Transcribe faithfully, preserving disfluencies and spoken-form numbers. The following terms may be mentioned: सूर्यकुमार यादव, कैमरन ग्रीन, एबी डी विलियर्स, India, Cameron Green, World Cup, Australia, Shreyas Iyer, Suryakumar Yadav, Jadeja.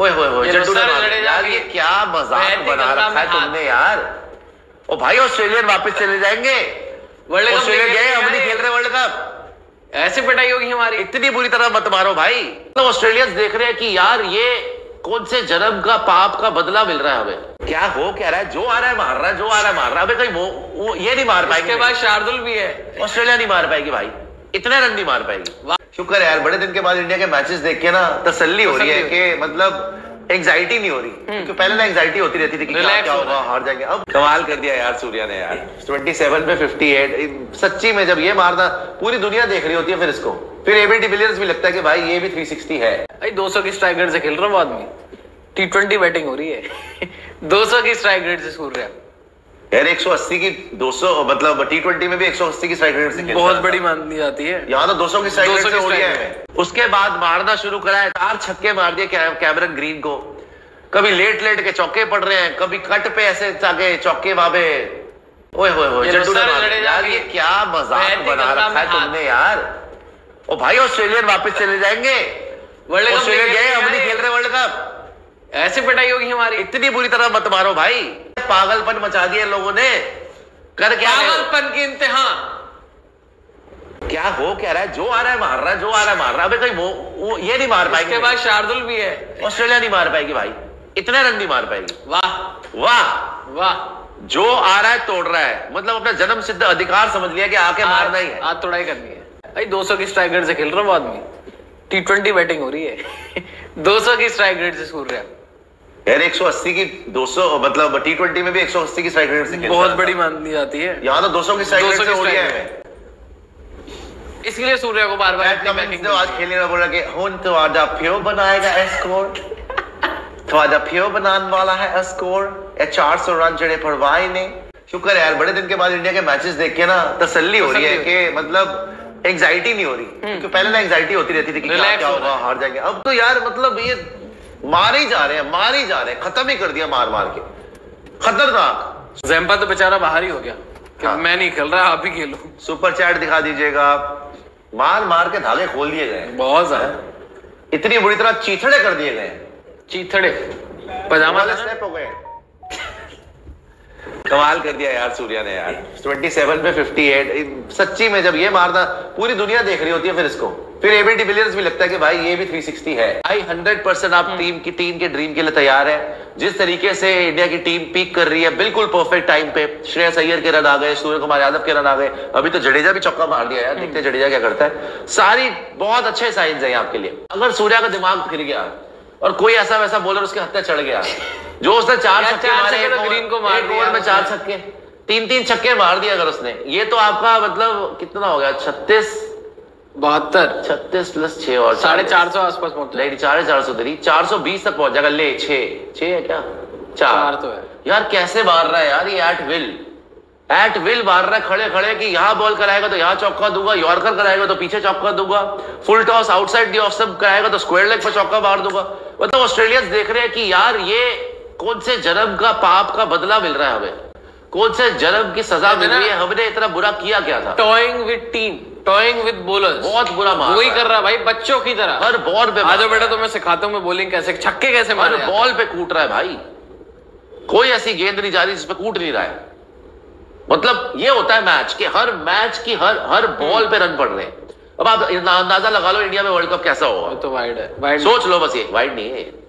ओए ओए ओए यार, ये क्या मजाक बना रखा है तुमने यार। ओ भाई ऑस्ट्रेलियन वापस चले जाएंगे, वर्ल्ड कप गए, हम नहीं खेल रहे वर्ल्ड कप। ऐसे पिटाई होगी हमारी, इतनी बुरी तरह मत मारो भाई। मतलब ऑस्ट्रेलियंस देख रहे हैं कि यार ये कौन से जन्म का पाप का बदला मिल रहा है हमें। क्या हो क्या रहा है, जो आ रहा है मार रहा है, जो आ रहा है मार रहा है। अबे कहीं वो, वो ये नहीं मार पाएगी, इसके बाद शार्दुल भी है, ऑस्ट्रेलिया नहीं मार पाएगी भाई, इतने रन नहीं मार पाएगी। शुक्र है यार बड़े दिन के बाद इंडिया के मैचेस देख के ना तसल्ली हो रही है कि मतलब एंग्जाइटी नहीं हो रही, क्योंकि पहले ना एंग्जाइटी होती रहती थी कि क्या क्या होगा, हार जाएंगे। अब कमाल कर दिया यार सूर्या ने यार, सत्तावन पे अट्ठावन। सच्ची में जब ये मारना पूरी दुनिया देख रही होती है, फिर इसको फिर एबी डी विलियर्स भी लगता है कि भाई ये भी थ्री सिक्स्टी है। भाई दो सौ की स्ट्राइक रेट से खेल रहा हूँ आदमी, टी ट्वेंटी बैटिंग हो रही है दो सौ की स्ट्राइक रेट से सूर्या यार, एक सौ अस्सी की दो सौ मतलब टी ट्वेंटी में भी एक सौ अस्सी की स्ट्राइक रेट से बहुत बड़ी माननी जाती है, यहाँ तो दो सौ की स्ट्राइक रेट से हो रही है। उसके बाद मारना शुरू करा है, चार छक्के मार दिए कैमरन ग्रीन को, कभी लेट लेट के चौके पड़ रहे हैं, कभी कट पे ऐसे जाके चौके बाबे। ओए होए होए यार, ये क्या मजाक बना रखा है तुमने यार। ओ भाई ऑस्ट्रेलियन वापस चले जाएंगे, वर्ल्ड कप गए, हम नहीं खेल रहे वर्ल्ड कप। ऐसे पिटाई होगी हमारी, इतनी बुरी तरह मत मारो भाई। पागलपन मचा दिया लोगों ने, कर क्या पागलपन की इंतहा। क्या हो क्या रहा है, जो आ रहा है मार रहा है, जो आ रहा है मार रहा है। अबे कहीं वो, वो ये नहीं मार पाएगी, इसके बाद शार्दुल भी है, ऑस्ट्रेलिया नहीं मार पाएगी भाई, इतने रन नहीं मार पाएगी। वाह वाह वाह, जो आ रहा है तोड़ रहा है, मतलब अपना जन्म सिद्ध अधिकार समझ लिया कि आके मारना ही है, आज तोड़ाई करनी है। भाई दो सौ की स्ट्राइक रेट से खेल रहा हूँ आदमी, टी ट्वेंटी बैटिंग हो रही है, दो सौ की स्ट्राइक रेट से सूर्या यार, एक सौ अस्सी की दो सौ मतलब टी ट्वेंटी में भी एक सौ अस्सी की स्ट्राइक रेट से खेलता है, बहुत बड़ी माननी जाती है, यहाँ तो दो सौ की स्ट्राइक रेट से हो रही है। इसलिए सूर्या को बार बार कमेंट आज खेलने में बोला कि हुन तो आज फिर बनाएगा स्कोर तो आज फिर बनाने वाला है स्कोर, चार सौ रन जड़े पड़वाई ने। शुक्र है यार बड़े दिन के बाद इंडिया के मैचेस देख के ना तसल्ली हो रही है कि मतलब एंग्जाइटी नहीं हो रही, क्योंकि पहले ना एंग्जाइटी होती रहती थी कि क्या होगा, हार जाएंगे। अब तो यार मतलब ये मारे ही जा रहे हैं, मारे ही जा रहे हैं, खत्म ही कर दिया मार मार के, खतरनाक। ज़ेम्पा तो बेचारा बाहर ही हो गया कि हाँ। मैं नहीं खेल रहा, आप ही खेलो। सुपर चैट दिखा दीजिएगा, मार मार के धागे खोल दिए गए बहुत ज्यादा, इतनी बुरी तरह चीथड़े कर दिए गए, चीथड़े पजामा स्नैप हो गए। कमाल कर दिया यार सूर्या ने यार, सत्तावन पे अट्ठावन। सच्ची में जब ये मारना पूरी दुनिया देख रही होती है, फिर इसको फिर एबी डी विलियर्स भी लगता है कि भाई ये भी थ्री सिक्स्टी है। आई हंड्रेड परसेंट आप टीम की टीम के ड्रीम के लिए तैयार है। जिस तरीके से इंडिया की टीम पीक कर रही है, बिल्कुल परफेक्ट टाइम पे श्रेयस अय्यर के रन आ गए, सूर्यकुमार यादव के रन आ गए, अभी तो जडेजा भी चौका मार दिया यार, देखते जडेजा क्या करता है। सारी बहुत अच्छे साइंस है आपके लिए। अगर सूर्या का दिमाग फिर गया और कोई ऐसा वैसा बोलर उसके हत्या चढ़ गया, जो उसने चार छक्के मारे, ग्रीन को मार दिया में चार छक्के, तीन तीन छक्के मार दिया अगर उसने, ये तो आपका मतलब कितना हो गया, छत्तीस बहत्तर छत्तीस प्लस छह और साढ़े चार सौ आसपास पहुंच, नहीं साढ़े चार सौ तेरी चार सौ बीस तक पहुंच जाएगा। ले छे छे है क्या, चार तो है यार, कैसे मार रहा है यार ये, एट विल एट विल मार रहा है, खड़े खड़े कि यहाँ बॉल कराएगा तो यहाँ चौका दूंगा, यॉर्कर कराएगा तो पीछे चौका दूंगा, full toss outside the off stump कराएगा तो स्क्वायर लेग पर चौका मार दूंगा। मतलब ऑस्ट्रेलियंस देख रहे हैं कि यार ये कौन से जन्म का पाप का बदला मिल रहा है हमें, कौन से जन्म की सजा मिल रही है, हमने इतना बुरा किया क्या था। Toying with team, toying with bowler, बहुत बुरा मार वही कर रहा है भाई, बच्चों की तरह हर बॉल पे। आज बेटा तुम्हें सिखाता हूँ मैं बॉलिंग कैसे, छक्के कैसे मार, बॉल पे कूट रहा है भाई, कोई ऐसी गेंद नहीं जा रही जिसपे कूट नहीं रहा है। मतलब ये होता है मैच के हर मैच की हर हर बॉल पे रन पड़ रहे हैं। अब आप अंदाजा लगा लो इंडिया में वर्ल्ड कप कैसा होगा, तो वाइड है, वाइड सोच लो बस, ये वाइड नहीं है।